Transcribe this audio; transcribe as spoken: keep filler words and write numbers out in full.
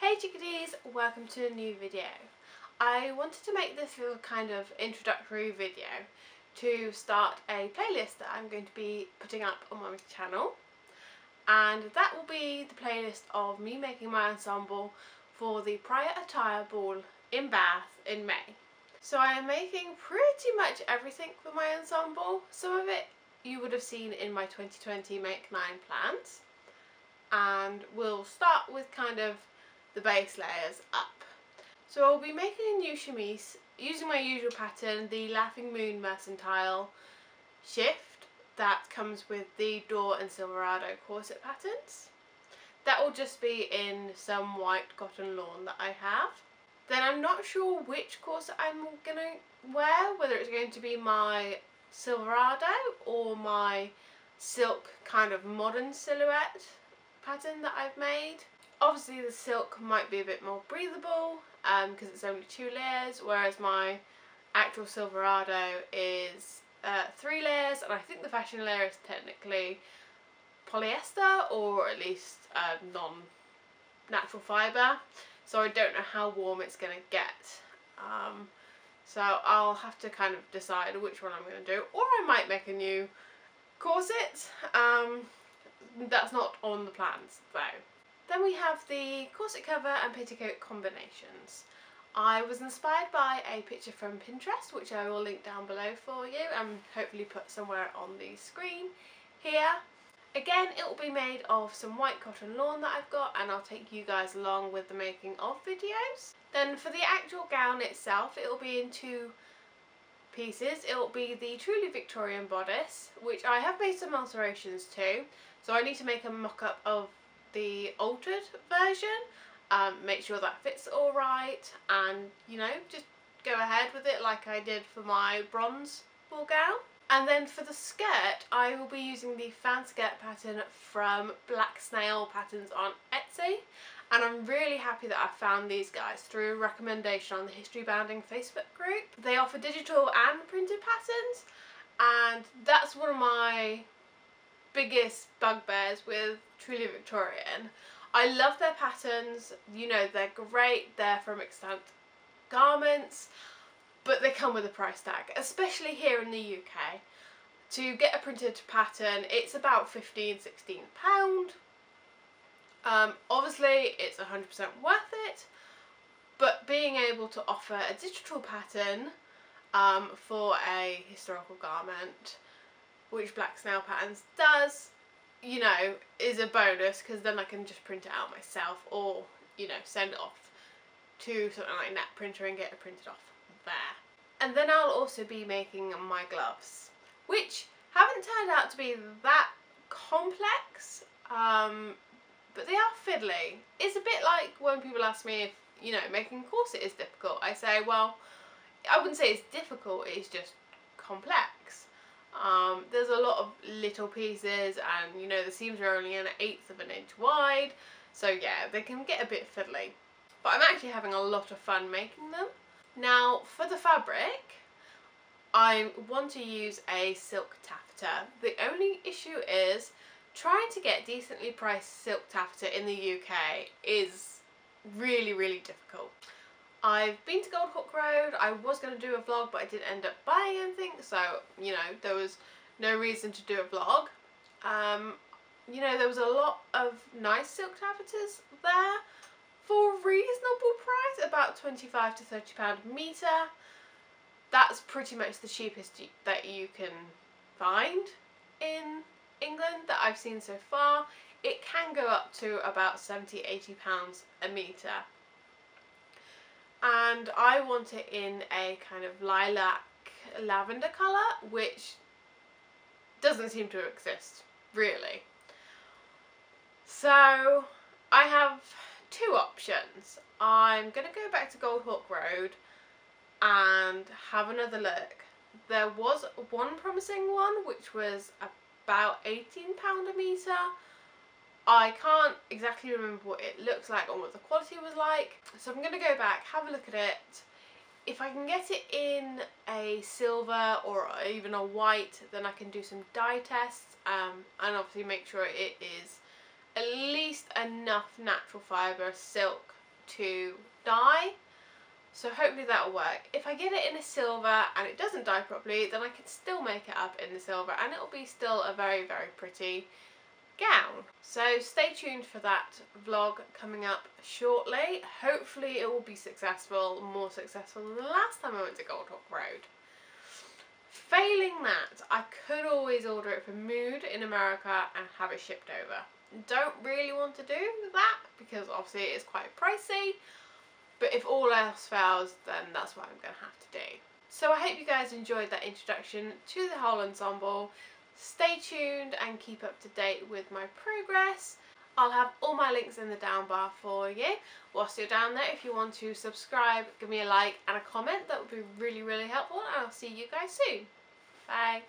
Hey chickadees, welcome to a new video. I wanted to make this little kind of introductory video to start a playlist that I'm going to be putting up on my channel, and that will be the playlist of me making my ensemble for the Prior Attire Ball in Bath in May. So I am making pretty much everything for my ensemble. Some of it you would have seen in my twenty twenty Make Nine plans, and we'll start with kind of the base layers up. So I'll be making a new chemise using my usual pattern, the Laughing Moon Mercantile shift that comes with the Dore and Silverado corset patterns. That will just be in some white cotton lawn that I have. Then I'm not sure which corset I'm going to wear, whether it's going to be my Silverado or my silk kind of modern silhouette pattern that I've made. Obviously the silk might be a bit more breathable um, because it's only two layers, whereas my actual Silverado is uh, three layers, and I think the fashion layer is technically polyester, or at least uh, non-natural fibre, so I don't know how warm it's going to get. Um, so I'll have to kind of decide which one I'm going to do, or I might make a new corset. Um, that's not on the plans though. Then we have the corset cover and petticoat combinations. I was inspired by a picture from Pinterest, which I will link down below for you and hopefully put somewhere on the screen here. Again, it will be made of some white cotton lawn that I've got, and I'll take you guys along with the making of videos. Then for the actual gown itself, it will be in two pieces. It will be the Truly Victorian bodice, which I have made some alterations to, so I need to make a mock-up of the altered version, um, make sure that fits all right, and you know, just go ahead with it like I did for my bronze ball gown. And then for the skirt, I will be using the fan skirt pattern from Black Snail Patterns on Etsy, and I'm really happy that I found these guys through a recommendation on the Historybounding Facebook group. They offer digital and printed patterns, and that's one of my biggest bugbears with Truly Victorian. I love their patterns, you know, they're great, they're from extant garments, but they come with a price tag, especially here in the U K. To get a printed pattern, it's about fifteen, sixteen pounds. Um, obviously, it's one hundred percent worth it, but being able to offer a digital pattern um, for a historical garment, which Black Snail Patterns does, you know, is a bonus, because then I can just print it out myself, or, you know, send it off to something like Net Printer and get it printed off there. And then I'll also be making my gloves, which haven't turned out to be that complex, um, but they are fiddly. It's a bit like when people ask me if, you know, making a corset is difficult. I say, well, I wouldn't say it's difficult, it's just complex. Um, there's a lot of little pieces, and you know, the seams are only an eighth of an inch wide, so yeah, they can get a bit fiddly, but I'm actually having a lot of fun making them. Now for the fabric, I want to use a silk taffeta. The only issue is trying to get decently priced silk taffeta in the U K is really really difficult. I've been to Goldhawk Road. I was going to do a vlog, but I didn't end up buying anything, so, you know, there was no reason to do a vlog. Um, you know, there was a lot of nice silk taffetas there for a reasonable price, about twenty-five to thirty pounds a metre. That's pretty much the cheapest you, that you can find in England that I've seen so far. It can go up to about seventy, eighty pounds a metre. And I want it in a kind of lilac lavender colour, which doesn't seem to exist, really. So I have two options. I'm going to go back to Goldhawk Road and have another look. There was one promising one, which was about eighteen pounds a metre. I can't exactly remember what it looks like or what the quality was like, so I'm going to go back, have a look at it. If I can get it in a silver or even a white, then I can do some dye tests um, and obviously make sure it is at least enough natural fibre silk to dye. So hopefully that'll work. If I get it in a silver and it doesn't dye properly, then I can still make it up in the silver and it'll be still a very, very pretty gown. So stay tuned for that vlog coming up shortly. Hopefully it will be successful, more successful than the last time I went to Goldhawk Road. Failing that, I could always order it from Mood in America and have it shipped over. Don't really want to do that because obviously it is quite pricey. But if all else fails, then that's what I'm going to have to do. So I hope you guys enjoyed that introduction to the whole ensemble. Stay tuned and keep up to date with my progress. I'll have all my links in the down bar for you. Whilst you're down there, if you want to subscribe, give me a like and a comment. That would be really, really helpful. And I'll see you guys soon. Bye.